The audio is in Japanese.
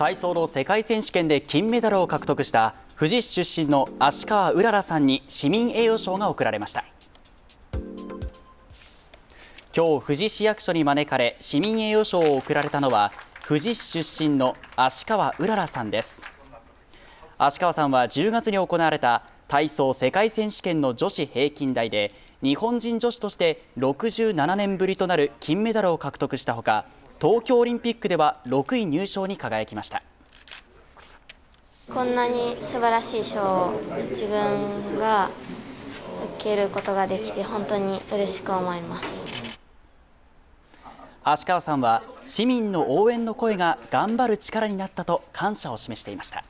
体操の世界選手権で金メダルを獲得した富士市出身の芦川うららさんに市民栄誉賞が贈られました。今日、富士市役所に招かれ市民栄誉賞を贈られたのは富士市出身の芦川うららさんです。芦川さんは10月に行われた体操世界選手権の女子平均台で日本人女子として67年ぶりとなる金メダルを獲得したほか、東京オリンピックでは6位入賞に輝きました。こんなに素晴らしい賞を自分が受けることができて本当に嬉しく思います。芦川さんは市民の応援の声が頑張る力になったと感謝を示していました。